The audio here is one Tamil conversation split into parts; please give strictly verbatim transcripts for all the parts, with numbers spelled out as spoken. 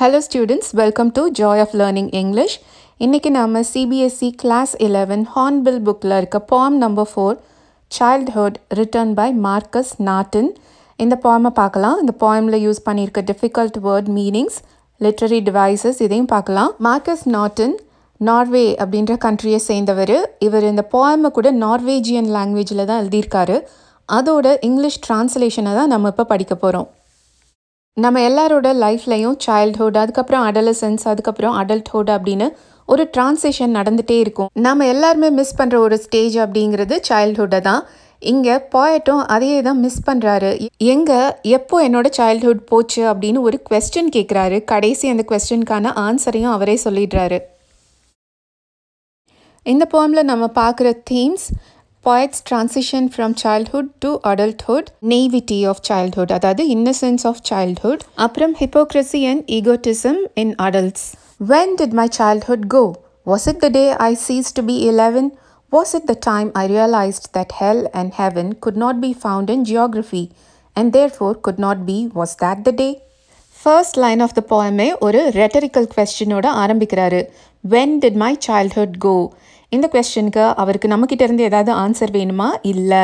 Hello students, welcome to Joy of Learning English. இன்னைக்கு நாம C B S E class eleven Hornbill bookல இருக்க poem number four Childhood written by Markus Natten. இந்த poem பார்க்கலாம். இந்த poemல யூஸ் பண்ணியிருக்க difficult word meanings, literary devices இதையும் பார்க்கலாம். Markus Natten நார்வே அப்படின்ற கண்ட்ரியை சேர்ந்தவர். இவர் இந்த poem கூட Norwegian languageல தான் எழுதியிருக்காரு. அதோட இங்கிலீஷ் டிரான்ஸ்லேஷனை தான் நம்ம இப்போ படிக்க போகிறோம். நம்ம எல்லாரோட லைஃப்லையும் சைல்ட்ஹுட், அதுக்கப்புறம் அடலசன்ஸ், அதுக்கப்புறம் அடல்ட்ஹுட் அப்படின்னு ஒரு டிரான்சிஷன் நடந்துகிட்டே இருக்கும். நம்ம எல்லாருமே மிஸ் பண்ணுற ஒரு ஸ்டேஜ் அப்படிங்கிறது சைல்ட்ஹுட்டை தான். இங்கே போய்ட்டும் அதையே தான் மிஸ் பண்ணுறாரு. எங்கே எப்போ என்னோட சைல்ட்ஹுட் போச்சு அப்படின்னு ஒரு கொஸ்டின் கேட்குறாரு. கடைசி அந்த கொஸ்டினுக்கான ஆன்சரையும் அவரே சொல்லிடுறாரு. இந்த போயமில் நம்ம பார்க்குற themes: Poet's transition from childhood to adulthood, naivety of childhood, that is innocence of childhood, apram hypocrisy and egotism in adults. When did my childhood go? Was it the day I ceased to be eleven? Was it the time I realized that hell and heaven could not be found in geography and therefore could not be? Was that the day? First line of the poem is a rhetorical question. When did my childhood go? இந்த கொஸ்டினுக்கு அவருக்கு நம்மக்கிட்ட இருந்து ஏதாவது ஆன்சர் வேணுமா? இல்லை.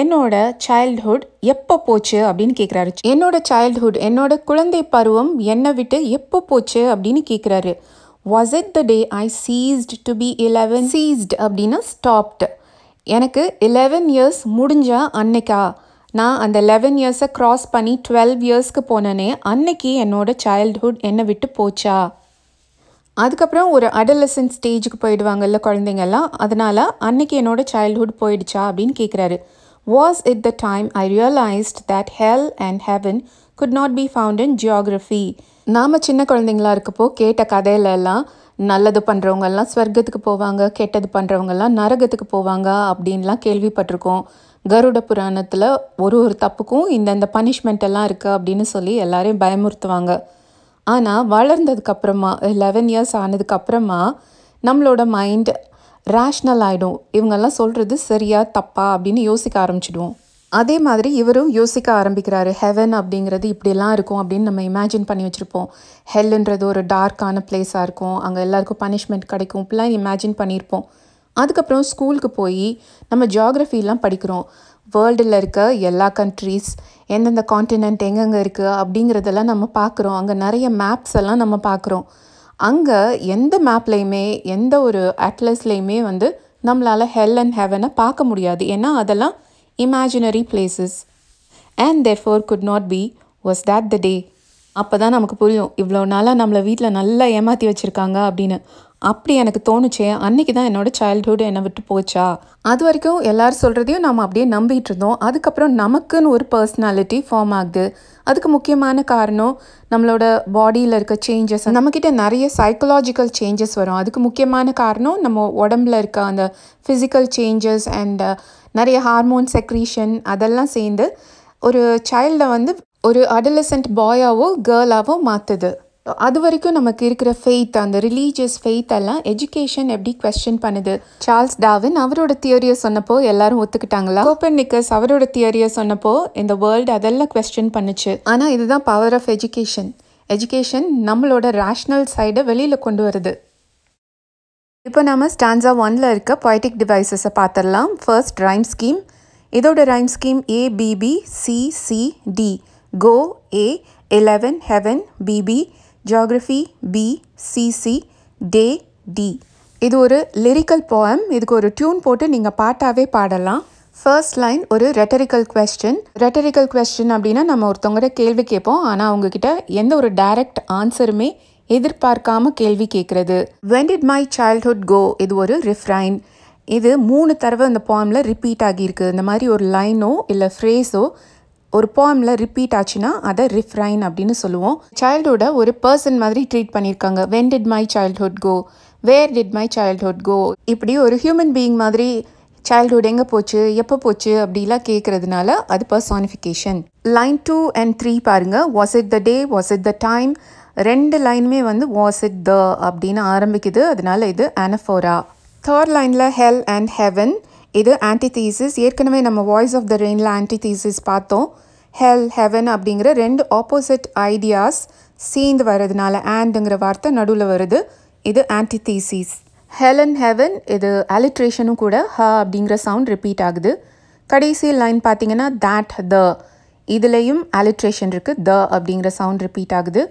என்னோட சைல்ட்ஹுட் எப்போ போச்சு அப்படின்னு கேட்குறாரு. என்னோட சைல்ட்ஹுட், என்னோட குழந்தை பருவம் என்னை விட்டு எப்போ போச்சு அப்படின்னு கேட்குறாரு. Was it the day I ceased to be eleven? Ceased அப்படின்னா ஸ்டாப்டு. எனக்கு இலெவன் இயர்ஸ் முடிஞ்சா அன்னைக்கா? நான் அந்த லெவன் இயர்ஸை க்ராஸ் பண்ணி டுவெல்வ் இயர்ஸ்க்கு போனேனே, அன்னைக்கு என்னோட சைல்ட்ஹுட் என்னை விட்டு போச்சா? அதுக்கப்புறம் ஒரு அடலசன்ட் ஸ்டேஜுக்கு போயிடுவாங்கல்ல குழந்தைங்கள்லாம், அதனால் அன்னைக்கு என்னோடய சைல்ட்ஹுட் போயிடுச்சா அப்படின்னு கேட்குறாரு. Was it the time I realised that hell and heaven could not be found in geography. நாம் சின்ன குழந்தைங்களா இருக்கப்போ கேட்ட கதையிலெல்லாம் நல்லது பண்ணுறவங்கெல்லாம் ஸ்வர்க்கத்துக்கு போவாங்க, கெட்டது பண்ணுறவங்கெல்லாம் நரகத்துக்கு போவாங்க அப்படின்லாம் கேள்விப்பட்டிருக்கோம். கருட புராணத்தில் ஒரு ஒரு தப்புக்கும் இந்தந்த பனிஷ்மெண்ட்டெல்லாம் இருக்குது அப்படின்னு சொல்லி எல்லாரையும் பயமுறுத்துவாங்க. ஆனால் வளர்ந்ததுக்கப்புறமா, லெவன் இயர்ஸ் ஆனதுக்கப்புறமா நம்மளோட மைண்ட் ரேஷ்னல் ஆகிடும். இவங்கெல்லாம் சொல்கிறது சரியா தப்பா அப்படின்னு யோசிக்க ஆரம்பிச்சிடுவோம். அதே மாதிரி இவரும் யோசிக்க ஆரம்பிக்கிறாரு. ஹெவன் அப்படிங்கிறது இப்படிலாம் இருக்கும் அப்படின்னு நம்ம இமேஜின் பண்ணி வச்சுருப்போம். ஹெல்ன்றது ஒரு டார்க்கான பிளேஸாக இருக்கும், அங்கே எல்லாேருக்கும் பனிஷ்மெண்ட் கிடைக்கும், இப்படிலாம் இமேஜின் பண்ணியிருப்போம். அதுக்கப்புறம் ஸ்கூலுக்கு போய் நம்ம ஜியாகிரஃபிலாம் படிக்கிறோம். வேர்ல்டில் இருக்க எல்லா கண்ட்ரீஸ், எந்தெந்த காண்டினென்ட் எங்கெங்கே இருக்குது அப்படிங்கிறதெல்லாம் நம்ம பார்க்குறோம். அங்கே நிறைய மேப்ஸ் எல்லாம் நம்ம பார்க்குறோம். அங்கே எந்த மேப்லேயுமே, எந்த ஒரு அட்லஸ்லேயுமே வந்து நம்மளால் ஹெல் அண்ட் ஹெவனை பார்க்க முடியாது. ஏன்னா அதெல்லாம் imaginary places. And therefore could not be was that the day. அப்போ தான் நமக்கு புரியும், இவ்வளோ நாளாக நம்மளை வீட்டில் நல்லா ஏமாற்றி வச்சுருக்காங்க அப்படின்னு. அப்படி எனக்கு தோணுச்சே, அன்றைக்கி தான் என்னோடய சைல்ட்ஹுட் என்னை விட்டு போச்சா? அது வரைக்கும் எல்லோரும் சொல்கிறதையும் நம்ம அப்படியே நம்பிகிட்டு இருந்தோம். அதுக்கப்புறம் நமக்குன்னு ஒரு பர்சனாலிட்டி ஃபார்ம் ஆகுது. அதுக்கு முக்கியமான காரணம் நம்மளோட பாடியில் இருக்க சேஞ்சஸ். நம்மக்கிட்ட நிறைய சைக்கலாஜிக்கல் சேஞ்சஸ் வரும். அதுக்கு முக்கியமான காரணம் நம்ம உடம்புல இருக்க அந்த ஃபிசிக்கல் சேஞ்சஸ் அண்ட் நிறைய ஹார்மோன் செக்ரீஷன் அதெல்லாம் சேர்ந்து ஒரு சைல்டை வந்து ஒரு அடலசன்ட் பாயாவோ கேர்ளாவோ மாற்றுது. அது வரைக்கும் நமக்கு இருக்கிற ஃபெய்த், அந்த ரிலீஜியஸ் ஃபெய்த் எல்லாம் எஜுகேஷன் எப்படி கொஸ்டின் பண்ணுது. சார்ல்ஸ் டார்வின் அவரோட தியரியை சொன்னப்போ எல்லாரும் ஒத்துக்கிட்டாங்களா? கோப்பர்னிக்கஸ் அவரோட தியரியை சொன்னப்போ இந்த வேர்ல்டு அதெல்லாம் கொஸ்டின் பண்ணுச்சு. ஆனால் இதுதான் பவர் ஆஃப் எஜுகேஷன். எஜுகேஷன் நம்மளோட ரேஷ்னல் சைடை வெளியில் கொண்டு வருது. இப்போ நம்ம ஸ்டான்ஸா ஒன்ல இருக்க பொய்டிக் டிவைசஸை பார்த்துடலாம். First rhyme scheme. இதோட rhyme scheme A B B C C D. கோ A, eleven heaven B B, geography B, C C day D. இது ஒரு லிரிக்கல் போயம். இதுக்கு ஒரு டியூன் போட்டு நீங்கள் பாட்டாகவே பாடலாம். ஃபர்ஸ்ட் லைன் ஒரு ரெட்டரிக்கல் கொஸ்டின். ரெட்டரிக்கல் கொஸ்டின் அப்படின்னா நம்ம ஒருத்தவங்ககிட்ட கேள்வி கேட்போம், ஆனால் அவங்கக்கிட்ட எந்த ஒரு டைரக்ட் ஆன்சருமே எதிர்பார்க்காம கேள்வி கேட்குறது. When did my childhood go? இது ஒரு ரிஃப்ரைன். இது மூணு தடவை அந்த போயமில் ரிப்பீட் ஆகியிருக்கு. இந்த மாதிரி ஒரு லைனோ இல்லை ஃப்ரேஸோ ஒரு போயமில் ரிப்பீட் ஆச்சுன்னா அதை ரிஃப்ரைன் அப்படின்னு சொல்லுவோம். சைல்டுஹுட்டை ஒரு பர்சன் மாதிரி ட்ரீட் பண்ணியிருக்காங்க. When did my childhood go? Where did my childhood go? இப்படி ஒரு ஹியூமன் பீயிங் மாதிரி சைல்ட்ஹுட் எங்கே போச்சு, எப்போ போச்சு அப்படிலாம் கேட்குறதுனால அது personification. Line two and three பாருங்கள். Was it the day, was it the time, ரெண்டு லைனுமே வந்து வாஸ் இட் த அப்படின்னு ஆரம்பிக்குது. அதனால இது அனஃபோரா. தேர்ட் லைனில் ஹெல் அண்ட் ஹெவன், இது ஆன்டிதீசிஸ். ஏற்கனவே நம்ம வாய்ஸ் ஆஃப் த ரெயினில் ஆன்டிதீசிஸ் பார்த்தோம். ஹெல், ஹெவன் அப்படிங்கிற ரெண்டு ஆப்போசிட் ஐடியாஸ் சீந்து வரதுனால ஆண்டுங்கிற வார்த்தை நடுவில் வருது. இது ஆன்டிதீசிஸ். ஹெலன் ஹெவன் இது அலிட்ரேஷனும் கூட ஹ அப்படிங்கிற சவுண்ட் ரிப்பீட் ஆகுது. கடைசி லைன் பார்த்தீங்கன்னா தேட் த, இதுலேயும் அலிட்ரேஷன் இருக்குது, த அப்படிங்கிற சவுண்ட் ரிப்பீட் ஆகுது.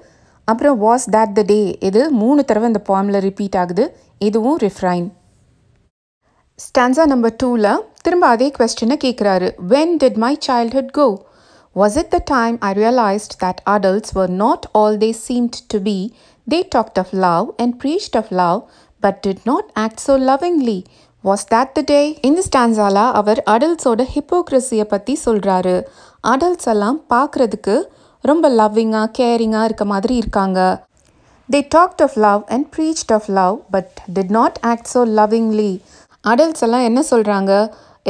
அப்புறம் வாஸ் தேட் த டே, இது மூணு தடவை இந்த பாமில் ரிப்பீட் ஆகுது, இதுவும் ரிஃப்ரைன். ஸ்டான்ஸா நம்பர் டூவில் திரும்ப அதே கொஸ்டினை கேட்குறாரு. When did my childhood go? Was it the time I realized that adults were not all they seemed to be? They talked of love and preached of love, but did not act so lovingly. Was that the day? In this stanza-la, அவர் adults-ஓட ஹிப்போக்ரஸியை பற்றி சொல்கிறாரு. adults எல்லாம் பார்க்குறதுக்கு ரொம்ப லவ்விங்காக கேரிங்காக இருக்க மாதிரி இருக்காங்க. They talked of love and preached of love, but did not act so lovingly. adults எல்லாம் என்ன சொல்கிறாங்க?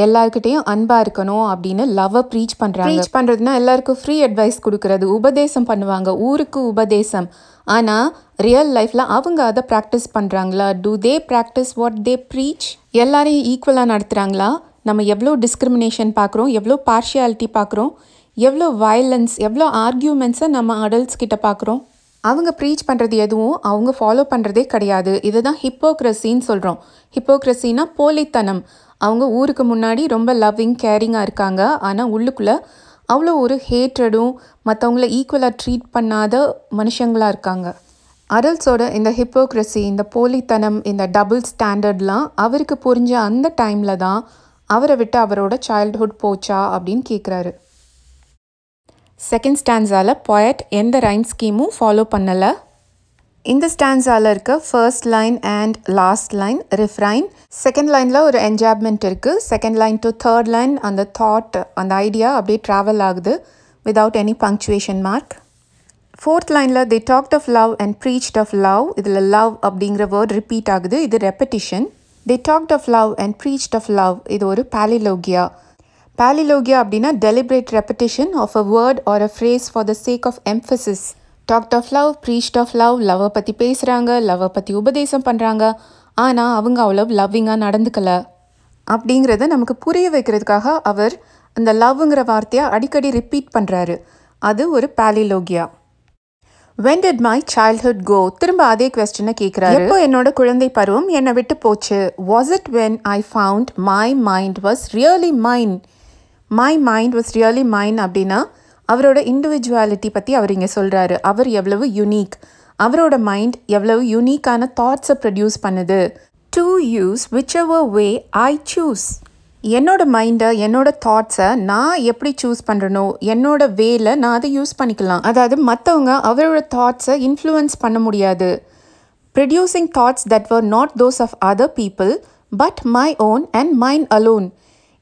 எல்லாருக்கிட்டையும் அன்பாக இருக்கணும் அப்படின்னு லவ்வை ப்ரீச் பண்ணுறாங்க. ப்ரீச் பண்ணுறதுனா எல்லாருக்கும் ஃப்ரீ அட்வைஸ் கொடுக்கறது, உபதேசம் பண்ணுவாங்க, ஊருக்கு உபதேசம். ஆனால் ரியல் லைஃப்பில் அவங்க அதை ப்ராக்டிஸ் பண்ணுறாங்களா? Do they practice what they preach? எல்லாரையும் ஈக்குவலாக நடத்துகிறாங்களா? நம்ம எவ்வளோ டிஸ்கிரிமினேஷன் பார்க்குறோம், எவ்வளோ பார்ஷியாலிட்டி பார்க்குறோம், எவ்வளோ வயலன்ஸ், எவ்வளோ ஆர்கியூமெண்ட்ஸை நம்ம அடல்ட்ஸ் கிட்ட பார்க்குறோம். அவங்க ப்ரீச் பண்ணுறது எதுவும் அவங்க ஃபாலோ பண்ணுறதே கிடையாது. இதுதான் ஹிப்போக்ரஸின்னு சொல்கிறோம். ஹிப்போக்ரஸின்னா போலித்தனம். அவங்க ஊருக்கு முன்னாடி ரொம்ப லவ்விங் கேரிங்காக இருக்காங்க, ஆனால் உள்ளுக்குள்ளே அவ்வளோ ஒரு ஹேட்ரடும் மற்றவங்கள ஈக்குவலாக ட்ரீட் பண்ணாத மனுஷங்களாக இருக்காங்க. அடல்ட்ஸோட இந்த ஹிப்போக்ரஸி, இந்த போலித்தனம், இந்த டபுள் ஸ்டாண்டர்ட்லாம் அவருக்கு புரிஞ்ச அந்த டைமில் தான் அவரை விட்டு அவரோட சைல்ட்ஹுட் போச்சா அப்படின்னு கேட்குறாரு. செகண்ட் ஸ்டான்ஸால் போயட் எந்த ரைம் ஸ்கீமும் ஃபாலோ பண்ணலை. இந்த ஸ்டான்ஸால் இருக்க first line and last line refrain. Second லைனில் ஒரு என்ஜாப்மெண்ட் இருக்குது. Second line to third line அந்த தாட், அந்த ஐடியா அப்படியே ட்ராவல் ஆகுது without any punctuation mark. Fourth லைனில் the talked of love and preached of love, இதில் லவ் அப்படிங்கிற வேர்ட் ரிப்பீட் ஆகுது, இது repetition. The talked of love and preached of love இது ஒரு பாலிலோகியா. பாலிலோகியா அப்படின்னா deliberate repetition of a word or a phrase for the sake of emphasis. Talked of love, preached of love, லவ்வை பற்றி பேசுகிறாங்க, லவ்வை பற்றி உபதேசம் பண்ணுறாங்க, ஆனால் அவங்க அவ்வளவு லவ்விங்காக நடந்துக்கலை அப்படிங்கிறத நமக்கு புரிய வைக்கிறதுக்காக அவர் அந்த லவ்ங்கிற வார்த்தையை அடிக்கடி ரிப்பீட் பண்ணுறாரு. அது ஒரு பாலிலோகியா. When did my childhood go? திரும்ப அதே கொஸ்டினை கேட்குறாரு. எப்போ என்னோட குழந்தை பருவம் என்னை விட்டு போச்சு? Was it when I found my mind was really mine? My mind was really mine அப்படின்னா அவரோட இண்டிவிஜுவாலிட்டி பற்றி அவர் இங்கே சொல்கிறாரு. அவர் எவ்வளவு யூனிக், அவரோட மைண்ட் எவ்வளவு யூனிக்கான தாட்ஸை ப்ரொடியூஸ் பண்ணுது. To use whichever way I choose, என்னோட மைண்டை, என்னோட தாட்ஸை நான் எப்படி சூஸ் பண்ணுறனோ என்னோட வேல நான் அதை யூஸ் பண்ணிக்கலாம். அதாவது மற்றவங்க அவரோட தாட்ஸை இன்ஃப்ளூயன்ஸ் பண்ண முடியாது. Producing thoughts that were not those of other people but my own and mind alone.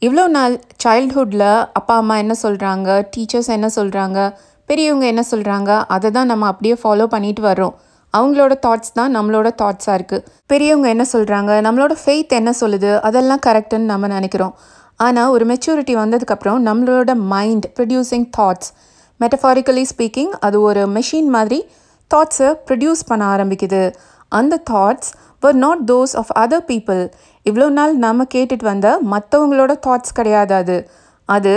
இவ்வளோ நாள் சைல்ட்ஹுட்டில் அப்பா அம்மா என்ன சொல்கிறாங்க, டீச்சர்ஸ் என்ன சொல்கிறாங்க, பெரியவங்க என்ன சொல்கிறாங்க, அதை தான் நம்ம அப்படியே ஃபாலோ பண்ணிட்டு வர்றோம். அவங்களோட தாட்ஸ் தான் நம்மளோட தாட்ஸாக இருக்குது. பெரியவங்க என்ன சொல்கிறாங்க, நம்மளோட ஃபெய்த் என்ன சொல்லுது, அதெல்லாம் கரெக்டுன்னு நம்ம நினைக்கிறோம். ஆனால் ஒரு மெச்சூரிட்டி வந்ததுக்கப்புறம் நம்மளோட mind producing thoughts, metaphorically speaking, அது ஒரு மெஷின் மாதிரி தாட்ஸை ப்ரொடியூஸ் பண்ண ஆரம்பிக்குது. அந்த thoughts were not those of other people. இவ்வளோ நாள் நாம் கேட்டுட்டு வந்த மற்றவங்களோட தாட்ஸ் கிடையாது, அது அது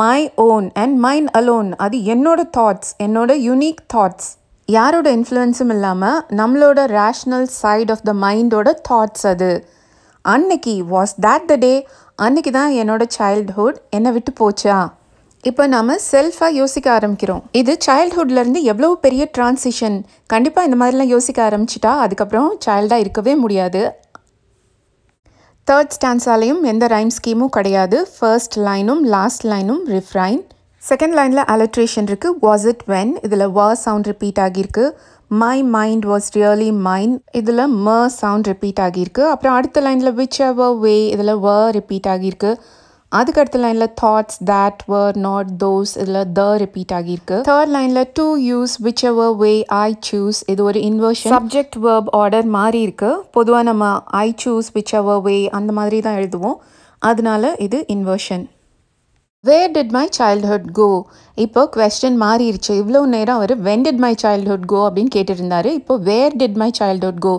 my own and mind alone. அது என்னோட தாட்ஸ், என்னோட யூனிக் தாட்ஸ், யாரோட இன்ஃப்ளூயன்ஸும் இல்லாமல் நம்மளோட ரேஷ்னல் சைட் ஆஃப் த மைண்டோட தாட்ஸ் அது. அன்னைக்கு வாஸ் தேட் த டே, அன்னைக்கு தான் என்னோட சைல்ட்ஹுட் என்னை விட்டு போச்சா? இப்போ நாம் செல்ஃபாக யோசிக்க ஆரம்பிக்கிறோம். இது சைல்ட்ஹுட்லேருந்து எவ்வளோ பெரிய ட்ரான்சிஷன். கண்டிப்பாக இந்த மாதிரிலாம் யோசிக்க ஆரம்பிச்சிட்டா அதுக்கப்புறம் சைல்டாக இருக்கவே முடியாது. தேர்ட் ஸ்டான்ஸாலையும் எந்த ரைம் ஸ்கீமும் கிடையாது. ஃபர்ஸ்ட் லைனும் லாஸ்ட் லைனும் ரிஃப்ரைன். செகண்ட் லைனில் அலிட்ரேஷன் இருக்குது. வாஸ் இட் வென், இதில் வ சவுண்ட் ரிப்பீட் ஆகியிருக்கு. My mind was really mind, இதில் ம சவுண்ட் ரிப்பீட் ஆகியிருக்கு. அப்புறம் அடுத்த லைனில் விச் எவர் வே, இதில் வ ரிப்பீட் ஆகியிருக்கு. அதுக்கு அடுத்த லைனில் thoughts that were not those, இதில் த ரிப்பீட் ஆகியிருக்கு. தேர்ட் லைனில் to use whichever way I choose, இது ஒரு இன்வர்ஷன், சப்ஜெக்ட் வேர்ப் ஆர்டர் மாறி இருக்கு. பொதுவாக நம்ம ஐ சூஸ் விச் எவர் வே அந்த மாதிரி தான் எழுதுவோம், அதனால இது inversion. Where did my childhood go, இப்போ கொஸ்டின் மாறிடுச்சு. இவ்வளோ நேரம் அவர் when did my childhood go அப்படின்னு கேட்டுருந்தாரு. இப்போ where did my childhood go,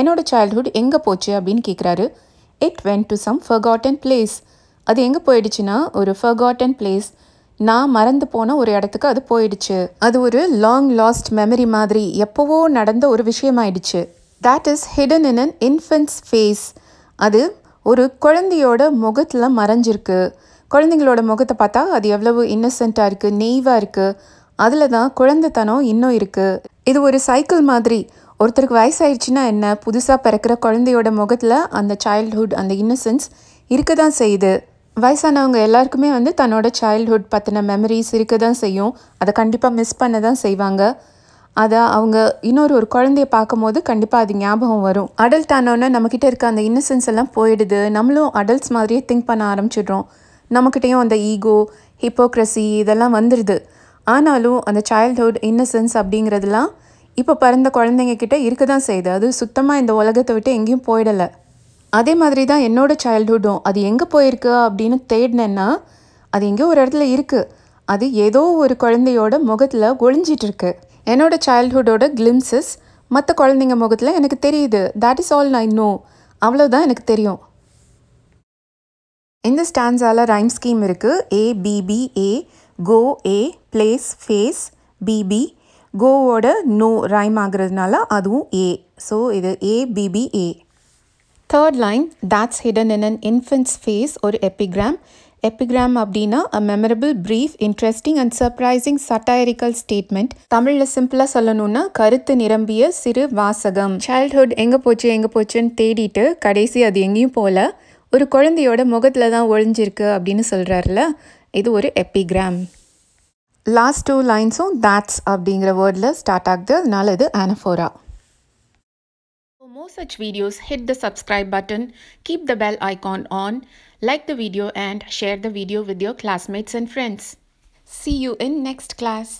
என்னோட சைல்ட்ஹுட் எங்கே போச்சு அப்படின்னு கேட்குறாரு. It went to some forgotten place, அது எங்கே போயிடுச்சுன்னா ஒரு ஃபர்காட்டன் பிளேஸ், நான் மறந்து போன ஒரு இடத்துக்கு அது போயிடுச்சு. அது ஒரு லாங் லாஸ்ட் மெமரி மாதிரி எப்போவோ நடந்த ஒரு விஷயமாயிடுச்சு. That is hidden in an infant's face. அது ஒரு குழந்தையோட முகத்தில் மறைஞ்சிருக்கு. குழந்தைங்களோட முகத்தை பார்த்தா அது எவ்வளவு இன்னசென்ட்டாக இருக்குது, நெய்வாக இருக்குது. அதில் தான் குழந்தைத்தனம் இன்னும் இருக்குது. இது ஒரு சைக்கிள் மாதிரி. ஒருத்தருக்கு வயசாயிடுச்சுன்னா என்ன, புதுசாக பிறக்கிற குழந்தையோட முகத்தில் அந்த சைல்ட்ஹுட், அந்த இன்னசென்ஸ் இருக்க தான் செய்யுது. வயசானவங்க எல்லாருக்குமே வந்து தன்னோட சைல்ட்ஹுட் பற்றின மெமரிஸ் இருக்க தான் செய்யும். அதை கண்டிப்பாக மிஸ் பண்ண தான் செய்வாங்க. அதை அவங்க இன்னொரு ஒரு குழந்தைய பார்க்கும் போது கண்டிப்பாக அது ஞாபகம் வரும். அடல்ட் ஆனோன்னா நம்மக்கிட்ட இருக்க அந்த இன்னசென்ஸ் எல்லாம் போயிடுது. நம்மளும் அடல்ட்ஸ் மாதிரியே திங்க் பண்ண ஆரம்பிச்சிடுறோம். நம்மக்கிட்டேயும் அந்த ஈகோ, ஹிப்போக்ரஸி இதெல்லாம் வந்துடுது. ஆனாலும் அந்த சைல்ட்ஹுட் இன்னசென்ஸ் அப்படிங்கிறதுலாம் இப்போ பிறந்த குழந்தைங்கக்கிட்ட இருக்க தான் செய்யுது. அது சுத்தமாக இந்த உலகத்தை விட்டு எங்கேயும் போயிடலை. அதே மாதிரி தான் என்னோடய சைல்ட்ஹுட்டும். அது எங்கே போயிருக்கு அப்படின்னு தேடினேன்னா அது எங்கேயோ ஒரு இடத்துல இருக்குது. அது ஏதோ ஒரு குழந்தையோட முகத்தில் ஒழிஞ்சிட்ருக்கு. என்னோடய சைல்ட்ஹுட்டோட கிளிம்சஸ் மற்ற குழந்தைங்க முகத்தில் எனக்கு தெரியுது. That is all I know. அவ்வளோதான் எனக்கு தெரியும். இந்த ஸ்டான்ஸால் ரைம் ஸ்கீம் இருக்குது. A BP A go A place face BP கோவோட நோ ரைம் ஆகிறதுனால அதுவும் ஏ. ஸோ இது A BP A. Third line, that's hidden in an infant's face ஒரு எபிகிராம். எபிகிராம் அப்படின்னா a memorable, brief, interesting and surprising satirical statement. தமிழில் சிம்பிளாக சொல்லணும்னா கருத்து நிரம்பிய சிறு வாசகம். சைல்ட்ஹுட் எங்கே போச்சு எங்கே போச்சுன்னு தேடிட்டு கடைசி அது எங்கேயும் போகல, ஒரு குழந்தையோட முகத்தில் தான் ஒழிஞ்சிருக்கு அப்படின்னு சொல்கிறாருல, இது ஒரு எபிகிராம். லாஸ்ட் டூ லைன்ஸும் தேட்ஸ் அப்படிங்கிற வேர்டில் ஸ்டார்ட் ஆகுது. அதனால இது ஆனஃபோரா. For more such videos, hit the subscribe button, keep the bell icon on, like the video and share the video with your classmates and friends. See you in next class.